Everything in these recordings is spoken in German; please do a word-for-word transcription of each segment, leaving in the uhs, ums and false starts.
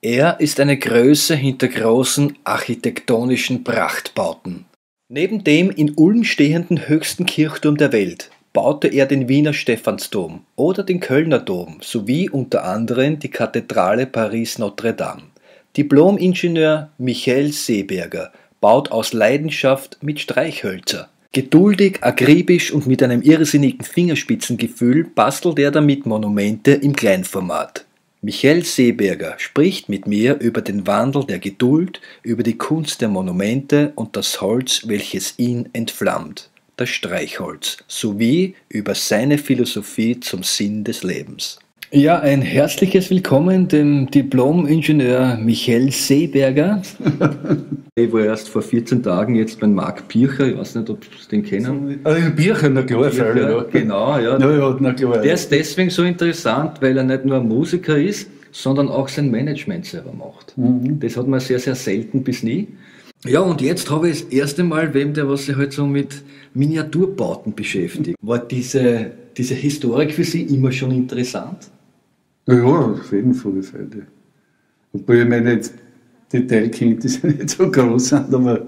Er ist eine Größe hinter großen architektonischen Prachtbauten. Neben dem in Ulm stehenden höchsten Kirchturm der Welt baute er den Wiener Stephansdom oder den Kölner Dom sowie unter anderem die Kathedrale Paris Notre-Dame. Diplom-Ingenieur Michael Seeberger baut aus Leidenschaft mit Streichhölzer. Geduldig, akribisch und mit einem irrsinnigen Fingerspitzengefühl bastelt er damit Monumente im Kleinformat. Michael Seeberger spricht mit mir über den Wandel der Geduld, über die Kunst der Monumente und das Holz, welches ihn entflammt, das Streichholz, sowie über seine Philosophie zum Sinn des Lebens. Ja, ein herzliches Willkommen dem Diplom-Ingenieur Michael Seeberger. Ich war erst vor vierzehn Tagen jetzt beim Marc Pircher, ich weiß nicht, ob Sie den kennen. Also Pircher, na klar, Pircher, ja. Genau, ja. Na, ja, na klar, der ist deswegen so interessant, weil er nicht nur ein Musiker ist, sondern auch sein Management selber macht. Mhm. Das hat man sehr, sehr selten bis nie. Ja, und jetzt habe ich das erste Mal, wem der, was sich halt so mit Miniaturbauten beschäftigt. War diese, diese Historik für Sie immer schon interessant? Ja, auf jeden Fall. Obwohl ich meine jetzt Detailkenntnisse nicht so groß sind, aber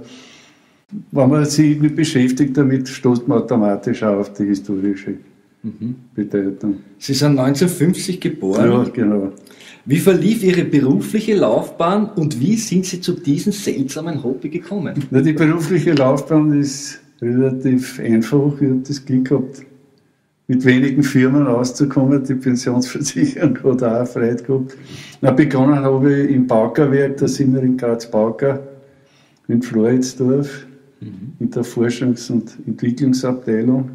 wenn man sich irgendwie beschäftigt damit, stößt man automatisch auch auf die historische mhm. Bedeutung. Sie sind neunzehnhundertfünfzig geboren. Ja, genau. Wie verlief Ihre berufliche Laufbahn und wie sind Sie zu diesem seltsamen Hobby gekommen? Na, die berufliche Laufbahn ist relativ einfach. Ich habe das Glück gehabt, mit wenigen Firmen auszukommen. Die Pensionsversicherung hat auch Freude gehabt. Na, begonnen habe ich im Baukerwerk, da sind wir in Graz-Bauker, in Floridsdorf, mhm. in der Forschungs- und Entwicklungsabteilung.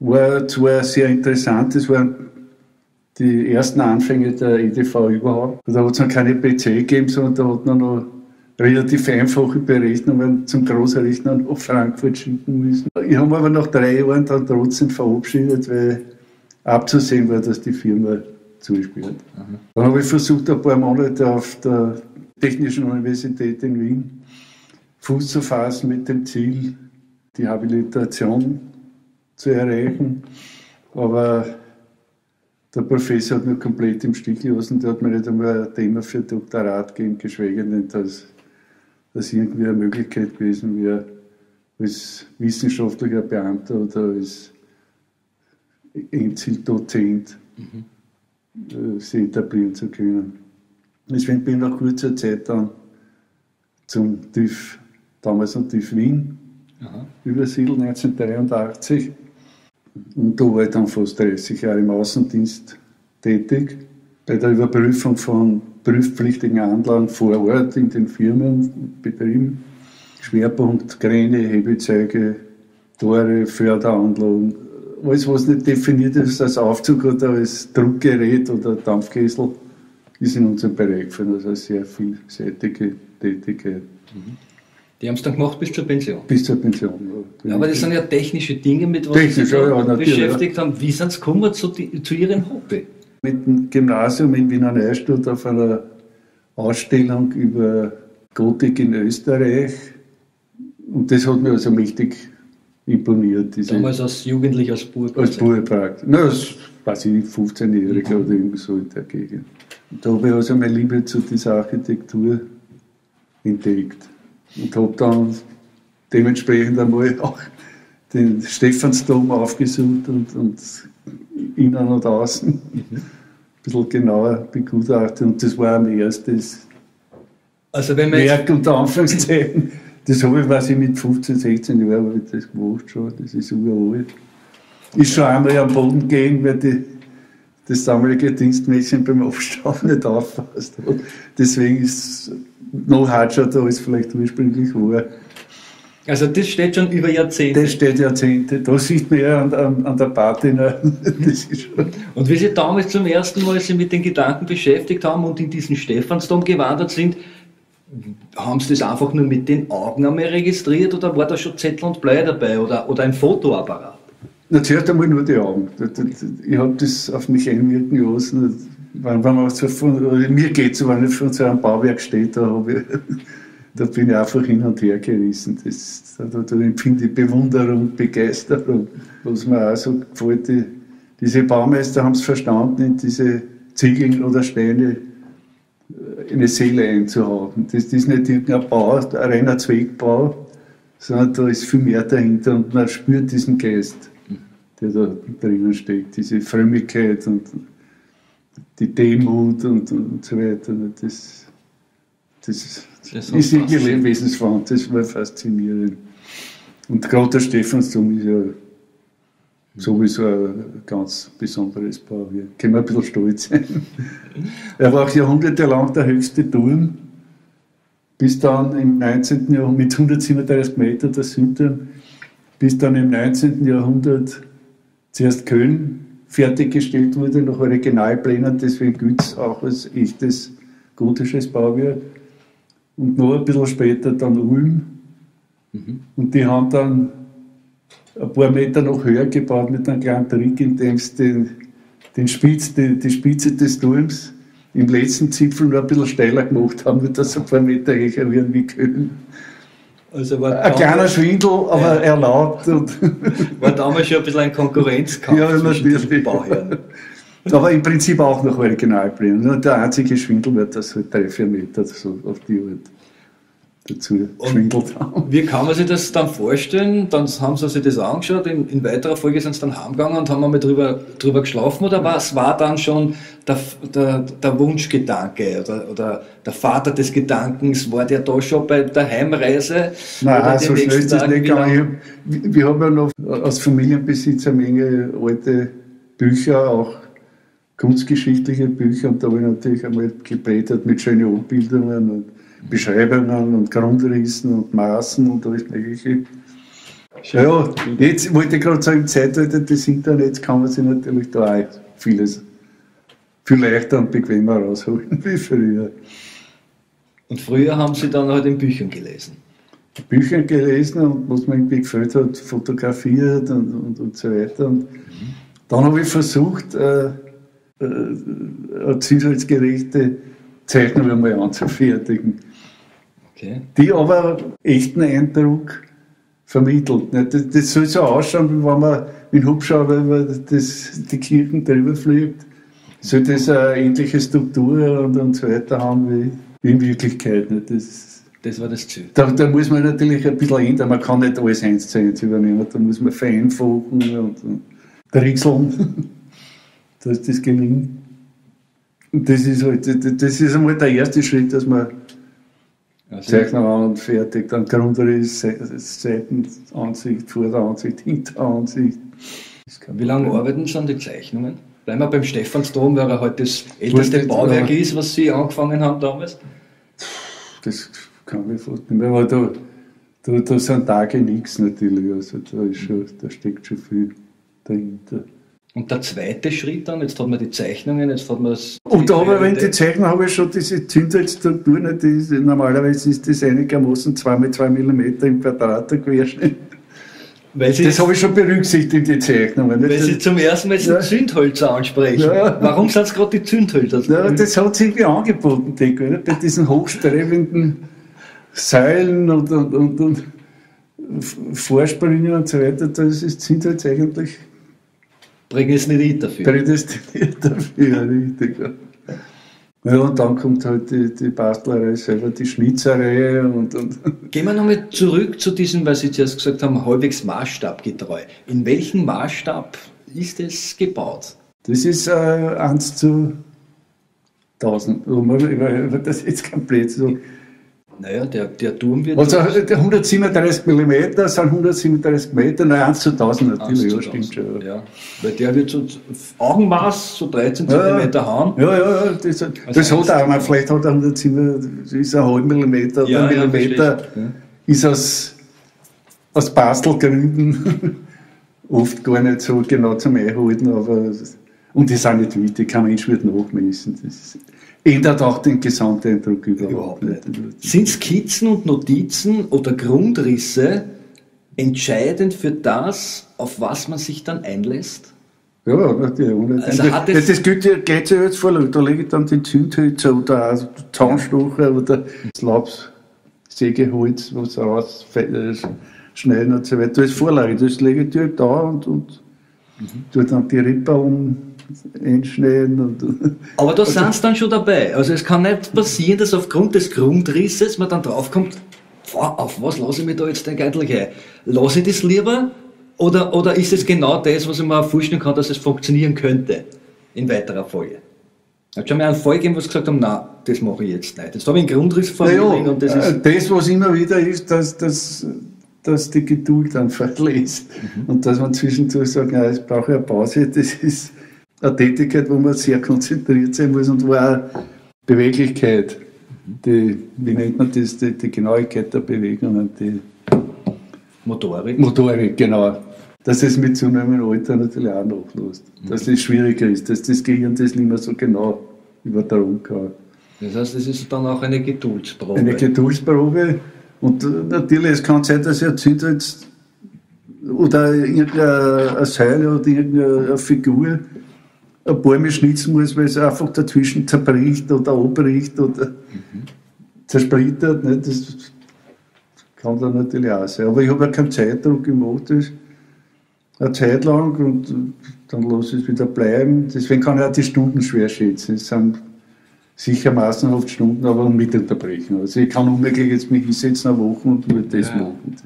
War zwar sehr interessant, es war die ersten Anfänge der E D V überhaupt. Da hat es noch keine P C gegeben, sondern da hat man noch relativ einfache Berechnungen zum Großrechner nach Frankfurt schicken müssen. Ich habe aber nach drei Jahren dann trotzdem verabschiedet, weil abzusehen war, dass die Firma zuspielt. Mhm. Dann habe ich versucht, ein paar Monate auf der Technischen Universität in Wien Fuß zu fassen mit dem Ziel, die Habilitation zu erreichen. Aber der Professor hat mich komplett im Stich gelassen, der hat mir nicht einmal ein Thema für Doktorat gegeben, geschweige denn, dass das irgendwie eine Möglichkeit gewesen wäre, als wissenschaftlicher Beamter oder als Einzeldozent mhm. sich etablieren zu können. Deswegen bin ich nach kurzer Zeit dann zum TÜV, damals am TÜV Wien, Aha. übersiedelt neunzehnhundertdreiundachtzig. Und da war ich dann fast dreißig Jahre im Außendienst tätig, bei der Überprüfung von prüfpflichtigen Anlagen vor Ort in den Firmen, Betrieben, Schwerpunkt, Kräne, Hebezeuge, Tore, Förderanlagen, alles was nicht definiert ist als Aufzug oder als Druckgerät oder Dampfkessel, ist in unserem Bereich gefallen, also eine sehr vielseitige Tätigkeit. Mhm. Die haben es dann gemacht bis zur Pension. Bis zur Pension, ja. Aber das sind ja technische Dinge, mit was Sie sich ja, beschäftigt ja. haben. Wie sind Sie gekommen zu, zu Ihrem Hobby? Mit dem Gymnasium in Wiener Neustadt auf einer Ausstellung über Gotik in Österreich. Und das hat mich also mächtig imponiert. Damals als Jugendlicher, als Bub? Als Bub praktisch. Nein, als fünfzehnjähriger mhm. oder irgendwie so in der Gegend. Und da habe ich also meine Liebe zu dieser Architektur entdeckt. Und habe dann dementsprechend einmal auch den Stephansdom aufgesucht und, und innen und außen ein bisschen genauer begutachtet. Und das war mein erstes also wenn man Werk unter Anführungszeichen. Das habe ich, weiß ich, mit fünfzehn, sechzehn Jahren habe ich das gemacht schon. Das ist uralt. Ist schon einmal am Boden gegangen, weil die, das damalige Dienstmädchen beim Aufstau nicht aufpasst hat. Deswegen ist es noch hartscher, als vielleicht ursprünglich war. Also das steht schon über Jahrzehnte? Das steht Jahrzehnte. Da sieht man ja an, an, an der Patina. Das ist schon. Und wie Sie damals zum ersten Mal sich mit den Gedanken beschäftigt haben und in diesen Stephansdom gewandert sind, haben Sie das einfach nur mit den Augen einmal registriert oder war da schon Zettel und Blei dabei oder, oder ein Fotoapparat? Na, zuerst einmal nur die Augen. Ich habe das auf mich einwirken gelassen. Wenn, wenn man so von, mir geht es, wenn ich von so einem Bauwerk stehe, da, ich, da bin ich einfach hin und her gerissen. Das, da, da empfinde ich Bewunderung, Begeisterung. Was mir auch so gefällt, die, diese Baumeister haben es verstanden, in diese Ziegeln oder Steine eine Seele einzuhaben. Das, das ist nicht irgendein Bau, ein reiner Zweckbau, sondern da ist viel mehr dahinter und man spürt diesen Geist, der da drinnen steckt, diese Frömmigkeit und die Demut und, und so weiter. Das, das, das ist irgendwie lebenswesensfremd, das war faszinierend. Und gerade der Stephansdom ist ja sowieso ein ganz besonderes Bau. Wir können ein bisschen stolz sein. Er war auch jahrhundertelang der höchste Turm, bis dann im neunzehnten Jahrhundert, mit hundertsiebenunddreißig Meter der Südturm, bis dann im neunzehnten Jahrhundert zuerst Köln fertiggestellt wurde, nach Originalplänen, deswegen gilt es auch als echtes gotisches Bauwerk. Und noch ein bisschen später dann Ulm. Mhm. Und die haben dann ein paar Meter noch höher gebaut mit einem kleinen Trick, indem sie den, den Spitz, den, die Spitze des Turms im letzten Zipfel noch ein bisschen steiler gemacht haben, damit das ein paar Meter höher werden wie Köln. Also war ein kleiner Schwindel, aber ja, erlaubt. Und war damals schon ein bisschen ein Konkurrenzkampf ja, zwischen den Bauherren. Aber im Prinzip auch noch Originalpläne. Und der einzige Schwindel war das halt drei, vier Meter so auf die Art dazu geschwindelt haben. Wie kann man sich das dann vorstellen? Dann haben sie sich das angeschaut, in, in weiterer Folge sind sie dann heimgegangen und haben mal drüber, drüber geschlafen, oder was war dann schon der, der, der Wunschgedanke oder, oder der Vater des Gedankens, war der da schon bei der Heimreise? Nein, so schnell ist das nicht gegangen. Wir haben ja noch aus Familienbesitz eine Menge alte Bücher, auch kunstgeschichtliche Bücher, und da habe ich natürlich einmal geblättert mit schönen Abbildungen und Beschreibungen und Grundrissen und Maßen und alles Mögliche. Ja, jetzt wollte ich gerade sagen, im Zeitalter des Internets kann man sich natürlich da auch vieles viel leichter und bequemer rausholen wie früher. Und früher haben Sie dann halt in Büchern gelesen? Büchern gelesen und was mir irgendwie gefällt hat, fotografiert und, und, und so weiter. Und mhm. Dann habe ich versucht, äh, äh, zielgerechte Zeichnen wir mal anzufertigen. Okay. Die aber echten Eindruck vermittelt. Das, das soll so ausschauen, wie wenn man in Hubschrauber über das, die Kirchen drüber fliegt. Soll das eine ähnliche Struktur und, und so weiter haben wie, wie in Wirklichkeit. Das, das war das Ziel. Da, da muss man natürlich ein bisschen ändern. Man kann nicht alles eins zu eins übernehmen. Da muss man vereinfachen und, und drechseln, dass das gelingt. Das ist, halt, das ist einmal der erste Schritt, dass man also Zeichnung an und fertig, dann Grundriss, Seitenansicht, Vorderansicht, Hinteransicht. Wie lange arbeiten Sie an den Zeichnungen? Bleiben wir beim Stephansdom, weil er halt das älteste Bauwerk ja ist, was Sie angefangen haben damals? Das kann ich fast nicht mehr, aber da, da, da sind Tage nichts natürlich, also da, ist schon, da steckt schon viel dahinter. Und der zweite Schritt dann, jetzt hat man die Zeichnungen, jetzt hat man das... Und da habe ich, wenn die Zeichnung habe ich schon diese Zündheitsstruktur, normalerweise ist das einigermaßen zwei mal zwei Millimeter im Quadrat der Querschnitt. Weil Sie das habe ich schon berücksichtigt, die Zeichnungen. Weil das Sie zum ersten Mal ja. Zündhölzer ansprechen. Ja. Warum sind es gerade die Zündhölzer? Ja, das hat sich irgendwie angeboten, denke ich, nicht? Bei diesen hochstrebenden Seilen und, und, und, und Vorspringen und so weiter, das ist Zündholz eigentlich... Prädestiniert dafür. Prädestiniert dafür, richtig. Ja, und dann kommt halt die, die Bastlerei selber, die Schnitzerei und, und... Gehen wir nochmal zurück zu diesem, was Sie zuerst gesagt haben, halbwegs maßstabgetreu. In welchem Maßstab ist es gebaut? Das ist äh, eins zu tausend. Wenn das jetzt komplett so... Naja, der, der Turm wird... Also hundertsiebenunddreißig Millimeter sind hundertsiebenunddreißig Meter, naja, eins zu tausend natürlich, ja, stimmt schon. Ja. Weil der wird so Augenmaß, so dreizehn Zentimeter ja, haben. Ja, ja, das, also das hat er auch mal, vielleicht hat er hundertsiebenunddreißig, ist ein halb Millimeter oder ja, ein Millimeter, ja, ist aus, aus Bastelgründen oft gar nicht so genau zum Einhalten, aber... Und die sind nicht wichtig, kein Mensch wird nachmessen. Das ändert auch den Gesamteindruck überhaupt, überhaupt nicht. Sind Skizzen und Notizen oder Grundrisse entscheidend für das, auf was man sich dann einlässt? Ja, natürlich. Also hat das, das geht ja jetzt vor, da lege ich dann den Zündhölzer oder auch Zahnstocher oder das Laubsägeholz, was rausschneiden und so weiter. Das ist Vorlage, das lege ich da und, und mhm. tue dann die Ripper um. einschneiden. Und aber da also, sind sie dann schon dabei. Also es kann nicht passieren, dass aufgrund des Grundrisses man dann draufkommt, auf was lasse ich mich da jetzt den Geitel ein? Lasse ich das lieber? Oder, oder ist es genau das, was ich mir vorstellen kann, dass es funktionieren könnte in weiterer Folge? Ich habe schon mal einen Fall gegeben, wo sie gesagt haben, nein, das mache ich jetzt nicht. Jetzt habe ich einen Grundriss vor mir und das ist... Das, was immer wieder ist, dass, dass, dass die Geduld einfach lässt. Mhm. Und dass man zwischendurch sagt, nein, jetzt brauche ich eine Pause. Das ist eine Tätigkeit, wo man sehr konzentriert sein muss und wo auch Beweglichkeit, die, wie nennt man das, die, die Genauigkeit der Bewegungen, die... Motorik. Motorik, genau. Dass es mit zunehmendem Alter natürlich auch nachlässt. Dass es schwieriger ist, dass das Gehirn das nicht mehr so genau übertragen kann. Das heißt, es ist dann auch eine Geduldsprobe. Eine Geduldsprobe. Und natürlich, es kann sein, dass er zieht jetzt oder irgendeine Säule oder irgendeine Figur ein paar Mal schnitzen muss, weil es einfach dazwischen zerbricht oder abbricht oder mhm. zersplittert. Ne? Das kann dann natürlich auch sein. Aber ich habe ja keinen Zeitdruck gemacht. Eine Zeit lang und dann lasse ich es wieder bleiben. Deswegen kann ich auch die Stunden schwer schätzen. Es sind sicher massenhaft Stunden, aber mit Unterbrechen. Also ich kann unmöglich jetzt mich hinsetzen eine Woche und nur das ja. machen. Das,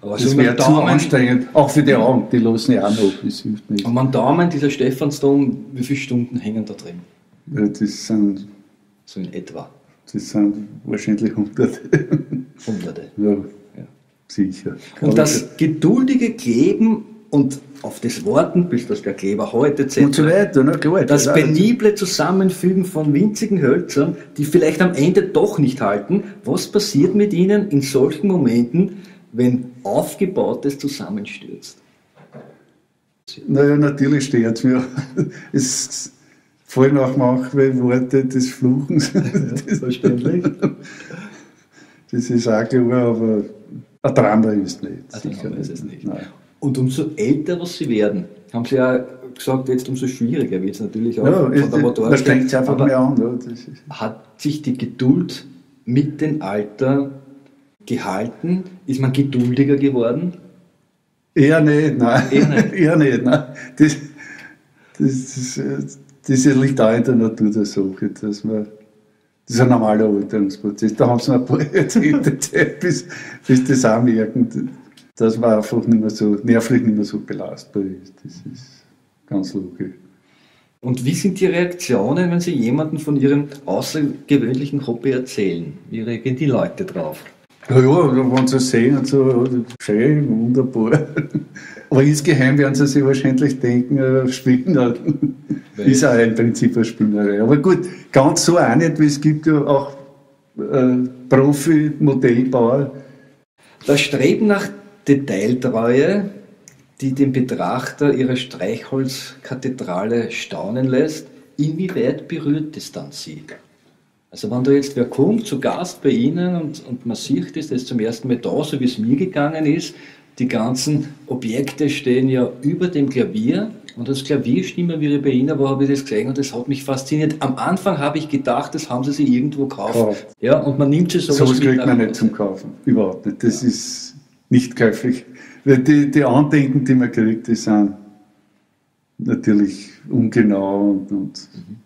aber das so wäre zu anstrengend. Auch für die Augen, die lassen ja auch noch. Das hilft nicht. Und mein Daumen, dieser Stephansdom, wie viele Stunden hängen da drin? Ja, das sind... So in etwa? Das sind wahrscheinlich Hunderte. Hunderte? Ja, ja. sicher. Und das geduldige Kleben und auf das Warten, bis das der Kleber halt et cetera. Und so weiter, ne? Klar, das, das penible Zusammenfügen von winzigen Hölzern, die vielleicht am Ende doch nicht halten. Was passiert mit ihnen in solchen Momenten, wenn Aufgebautes zusammenstürzt? Naja, natürlich stört es mir. Es fallen auch manchmal Worte des Fluchens. Das, verständlich. Das ist auch klar, aber ein Drama ist nicht. Ein Drama sicher. Ist es nicht. Nein. Und umso älter, was sie werden, haben sie ja gesagt, jetzt umso schwieriger wird es natürlich auch. Ja, von der Motorik. Das strengt sich einfach mehr an. Ja, das ist hat sich die Geduld mit dem Alter gehalten? Ist man geduldiger geworden? Eher nicht, nein. Eher nicht, Eher nicht nein. Das, das, das, das liegt auch in der Natur der Sache, dass man... Das ist ein normaler Alterungsprozess. Da haben sie ein paar Jahrzehnte Zeit, bis, bis das auch merken. Dass man einfach nicht mehr so, nervlich nicht mehr so belastbar ist. Das ist ganz logisch. Und wie sind die Reaktionen, wenn Sie jemandem von Ihrem außergewöhnlichen Hobby erzählen? Wie reagieren die Leute drauf? Ja, ja, wenn sie es sehen und so, schön, wunderbar. Aber insgeheim werden sie sich wahrscheinlich denken, äh, Spinner. Ist auch im Prinzip eine Spinnerei. Aber gut, ganz so auch nicht, weil es gibt ja auch äh, Profi-Modellbauer. Das Streben nach Detailtreue, die den Betrachter ihrer Streichholzkathedrale staunen lässt, inwieweit berührt das dann Sie? Also wenn da jetzt wer kommt, zu Gast bei Ihnen und, und man sieht das, das ist zum ersten Mal da, so wie es mir gegangen ist, die ganzen Objekte stehen ja über dem Klavier und das Klavier stimmen wir bei Ihnen, aber habe ich das gesehen und das hat mich fasziniert. Am Anfang habe ich gedacht, das haben Sie sich irgendwo gekauft. Kauft. Ja, und man nimmt sich sowas mit. So was kriegt man nicht zum Kaufen, überhaupt nicht. Das ja. ist... nicht käuflich. Weil die, die Andenken, die man kriegt, die sind natürlich ungenau und, und mhm.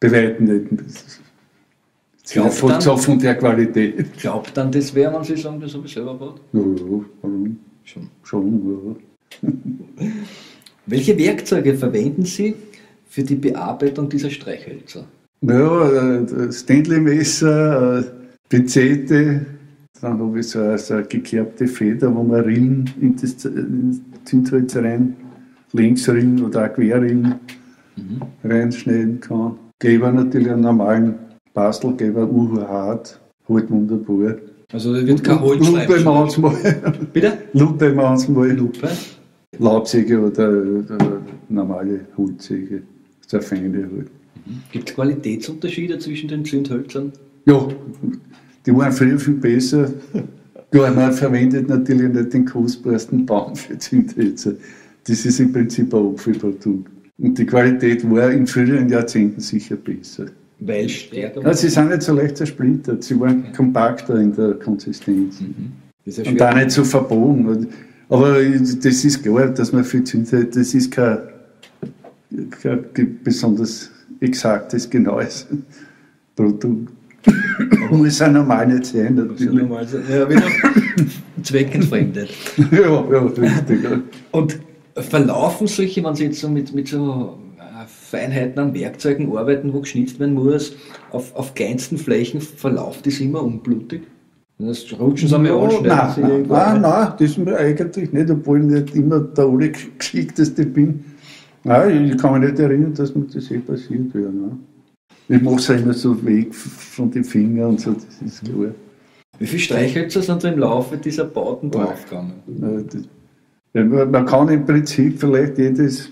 beweiten nicht. Das ist so von der Qualität. Glaubt dann, das wäre, wenn Sie sagen, das habe ich selber gebaut? Ja, ja, warum? Schon. Schon, ja. Welche Werkzeuge verwenden Sie für die Bearbeitung dieser Streichhölzer? Ja, Stanley-Messer, Pinzette. Dann habe ich so eine, so eine gekerbte Feder, wo man Rillen in das Zündholz rein, Längsrillen oder auch Querrillen mhm. reinschneiden kann. Kleber natürlich einen normalen Bastelkleber, uhurhart, halt wunderbar. Also da wird kein Holzschleif. Lupe manchmal. Bitte? Lupe manchmal. Lupe? Laubsäge oder, oder normale Holzsäge, so eine feine halt. Mhm. Gibt es Qualitätsunterschiede zwischen den Zündhölzern? Ja. Die waren früher viel besser. Ja, man verwendet natürlich nicht den kostbarsten Baum für Zündhölzer. Das ist im Prinzip ein Opferprodukt. Und die Qualität war in früheren Jahrzehnten sicher besser. Weil stärker? Ja, sie sind nicht so leicht zersplittert. Sie waren okay. kompakter in der Konsistenz. Mhm. Das ist ja und auch nicht so verbogen. Aber das ist klar, dass man für Zündhölzer, das ist kein besonders exaktes, genaues Produkt. Muss auch normal nicht sein, natürlich. Normal sein. Ja, wieder zweckentfremdet. Ja, ja, richtig. Ja. Und verlaufen solche, wenn Sie jetzt so mit, mit so Feinheiten an Werkzeugen arbeiten, wo geschnitzt werden muss, auf, auf kleinsten Flächen verlauft das immer unblutig? Das rutschen Sie mir oh, an, nein, Sie nein, nein, nein, das ist eigentlich nicht, obwohl ich nicht immer der Allergeschickteste bin. Nein, ich kann mich nicht erinnern, dass mir das eh passiert wäre. Ne? Ich mache es ja immer so weg von den Fingern und so, das ist klar. Wie viele Streichhölzer sind da im Laufe dieser Bauten oh, draufgegangen? Ja, man kann im Prinzip vielleicht jedes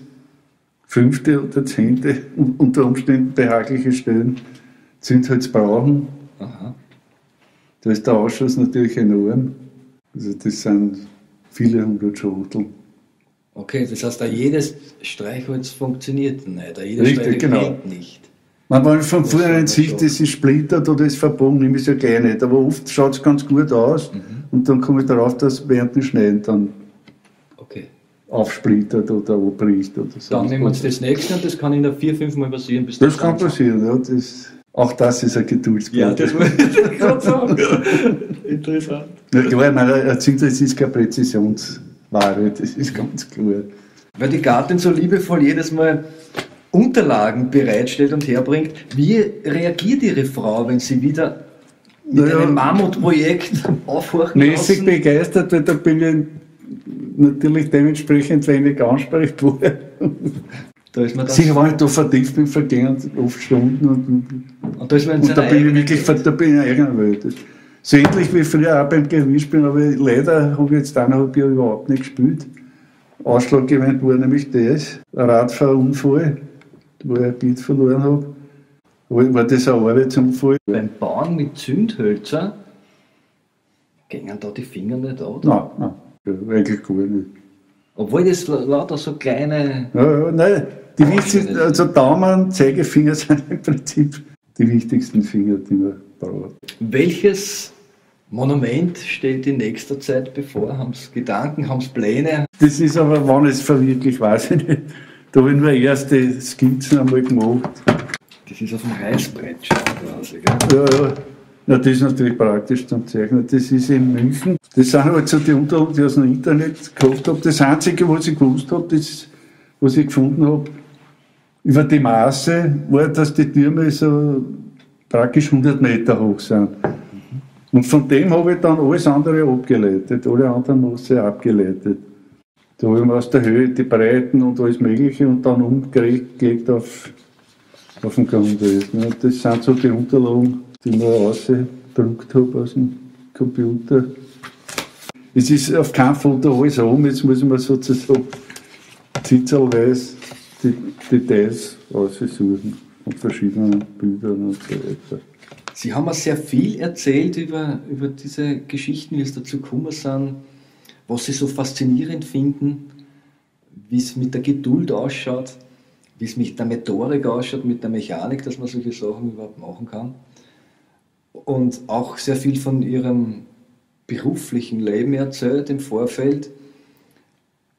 fünfte oder zehnte unter Umständen behagliche Stellen Zündholz brauchen. Aha. Da ist der Ausschuss natürlich enorm. Also das sind viele hundert Schachteln. Okay, das heißt, auch jedes Streichholz funktioniert nicht, auch jedes Streichholz genau. nicht. Man, wenn man von vornherein sieht, das ist splittert oder ist verbogen, ist ja gleich nicht. Aber oft schaut es ganz gut aus mhm. und dann komme ich darauf, dass während dem Schneiden dann okay. aufsplittert oder abbricht oder so. Dann nehmen wir uns das nächste und das kann in der vier, fünf Mal passieren. Bis das das kann passieren, ja. Das Auch das ist ein Geduldsproblem. Ja, das wollte ich gerade sagen. Interessant. Na klar, ich meine, ein Zündholz ist keine Präzisionsware, das ist ganz klar. Weil die Gattin so liebevoll jedes Mal Unterlagen bereitstellt und herbringt, wie reagiert Ihre Frau, wenn sie wieder mit naja, einem Mammutprojekt aufhorchen Mäßig lassen? Begeistert, weil da bin ich natürlich dementsprechend wenig ansprechbar. Da ist man Sicher war ich da vertieft im Vergehen, oft Stunden und, und da, ist man und da bin ich wirklich da bin ich in einer eigenen Welt. So ähnlich wie früher auch beim Gewinnspielen, aber leider habe ich jetzt eineinhalb Jahre überhaupt nicht gespielt. Ausschlaggebend war nämlich das, ein Radfahrunfall, wo ich ein Bild verloren habe. War das ein Arbeitsunfall. Beim Bauen mit Zündhölzer gingen da die Finger nicht an? Nein, nein, ja, eigentlich gar nicht. Obwohl das lauter so kleine... Ja, ja, nein. Die wichtigsten, also Daumen und Zeigefinger sind im Prinzip die wichtigsten Finger, die man braucht. Welches Monument steht in nächster Zeit bevor? Haben Sie Gedanken, haben Sie Pläne? Das ist aber, wann es verwirklicht, weiß ich nicht. Da habe ich nur erste Skizzen einmal gemacht. Das ist auf dem Reißbrett schon quasi, gell? Ja, ja. Na, das ist natürlich praktisch zum Zeichnen. Das ist in München. Das sind halt so die Unterlagen, die ich aus dem Internet gekauft habe. Das Einzige, was ich gewusst habe, das, was ich gefunden habe, über die Maße, war, dass die Türme so praktisch hundert Meter hoch sind. Und von dem habe ich dann alles andere abgeleitet, alle anderen Maße abgeleitet. Da habe ich mir aus der Höhe die Breiten und alles Mögliche und dann umgelegt auf, auf den Grundriss. Das sind so die Unterlagen, die ich mir rausgedruckt habe aus dem Computer. Es ist auf keinen Fall da alles rum, jetzt muss man sozusagen zitzelweise die Details raussuchen und verschiedenen Bildern und so weiter. Sie haben mir sehr viel erzählt über, über diese Geschichten, wie es dazu gekommen sind, was Sie so faszinierend finden, wie es mit der Geduld ausschaut, wie es mit der Motorik ausschaut, mit der Mechanik, dass man solche Sachen überhaupt machen kann. Und auch sehr viel von Ihrem beruflichen Leben erzählt im Vorfeld.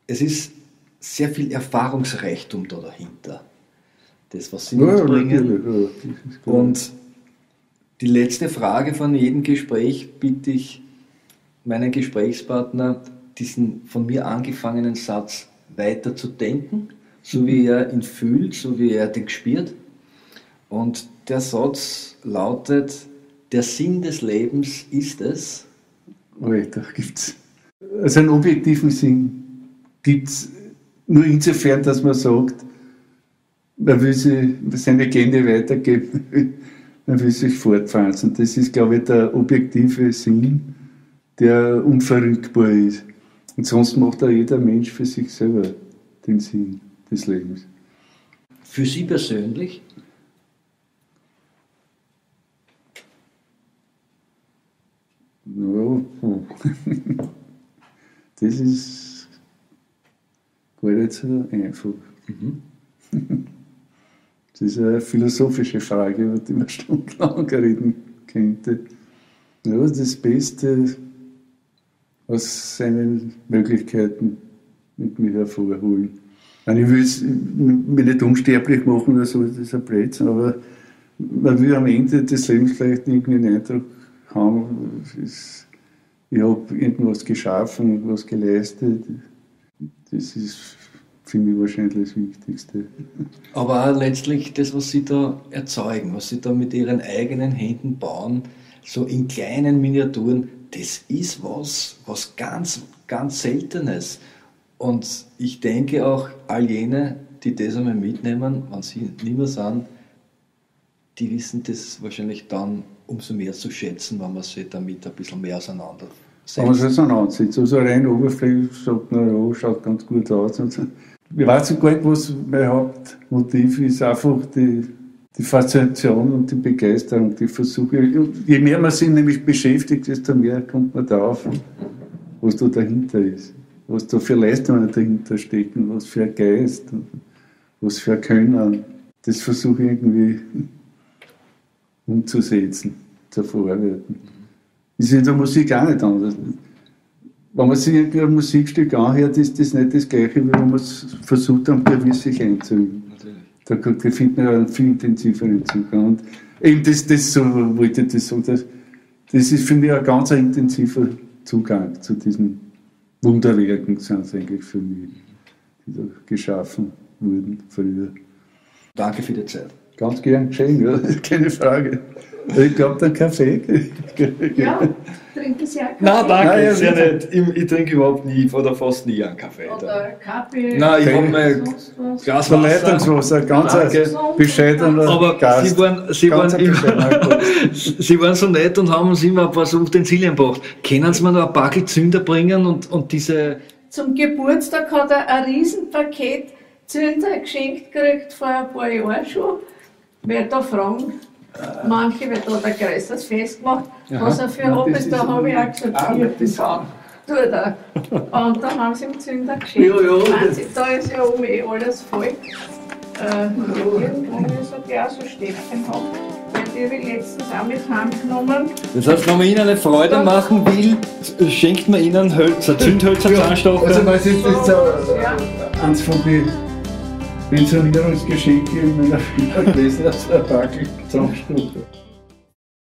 Es ist sehr viel Erfahrungsreichtum da dahinter. Das, was Sie mitbringen. Ja, und die letzte Frage von jedem Gespräch bitte ich meinen Gesprächspartner, diesen von mir angefangenen Satz weiter zu denken, so wie er ihn fühlt, so wie er den spürt. Und der Satz lautet: Der Sinn des Lebens ist es. Okay, da gibt's. Also einen objektiven Sinn gibt es nur insofern, dass man sagt, man will sie, seine Gene weitergeben, man will sich fortpflanzen. Das ist, glaube ich, der objektive Sinn, der unverrückbar ist. Und sonst macht auch jeder Mensch für sich selber den Sinn des Lebens. Für Sie persönlich? No. Das ist gar nicht so einfach. Mhm. Das ist eine philosophische Frage, über die man stundenlang reden könnte. Ja, das Beste aus seinen Möglichkeiten mit mir hervorholen. Nein, ich will mich nicht unsterblich machen oder so, das ist ein Blödsinn, aber man will am Ende des Lebens vielleicht irgendeinen Eindruck haben, ist, ich habe irgendwas geschaffen, irgendwas geleistet. Das ist für mich wahrscheinlich das Wichtigste. Aber auch letztlich das, was Sie da erzeugen, was Sie da mit Ihren eigenen Händen bauen, so in kleinen Miniaturen, das ist was, was ganz, ganz Seltenes. Und ich denke auch, all jene, die das einmal mitnehmen, wenn sie nicht mehr sind, die wissen das wahrscheinlich dann umso mehr zu schätzen, wenn man sich damit ein bisschen mehr auseinandersetzt. Wenn man sich auseinandersetzt, also rein oberflächlich sagt man, ja, schaut ganz gut aus. Und so. Ich weiß gar nicht, was mein Hauptmotiv ist, einfach die, die Faszination und die Begeisterung, die Versuche. Und je mehr man sich nämlich beschäftigt, desto mehr kommt man drauf, was da dahinter ist. Was da für Leistungen dahinter stecken, was für ein Geist, was für ein Können. Das versuche ich irgendwie umzusetzen, zu verarbeiten. Das ist in der Musik auch nicht anders. Wenn man sich irgendwie ein Musikstück anhört, ist das nicht das Gleiche, wie wenn man es versucht, am Klavier sich einzuüben. Da findet man einen viel intensiveren Zugang. Und eben das, das so wollte ich das so. Das, das ist für mich ein ganz intensiver Zugang zu diesen Wunderwerken, sind es eigentlich für mich, die da geschaffen wurden früher. Danke für die Zeit. Ganz gern geschehen, ja. Keine Frage. Ich glaube, dann Kaffee. Ja, trinke Sie auch Kaffee? Nein, danke, Nein, ja, sehr nett. Ich, ich trinke überhaupt nie oder fast nie einen Kaffee. Oder Kaffee? Nein, ich habe mein Glas Wasser. Leitungswasser, ganz ein bescheidener Aber Gast. Sie waren, Sie, waren immer, Sie waren so nett und haben uns immer ein paar so Utensilien gebracht. Können Sie mir noch ein paar Zünder bringen und, und diese... Zum Geburtstag hat er ein Riesenpaket Zünder geschenkt gekriegt vor ein paar Jahren schon. Wer da fragen? Manche wird da der Kreis das Fest gemacht, aha, was er für Hobbys ja, da habe ich akzeptiert. Das hat tut er. Und dann haben sie ihm Zünder geschenkt. Ja, ja, da ist ja oben eh alles voll. Äh, irgendwo ist er gleich so Stäbchen gehabt. Die habe ich letztens auch mit heimgenommen. Das heißt, wenn man ihnen eine Freude machen will, schenkt man ihnen Hölzer, Zündhölzer, Zahnstocher. Also, was ist das? Eins von den Pensionierungsgeschenke in meiner Firma gewesen, als ein Backel Zahnstocher.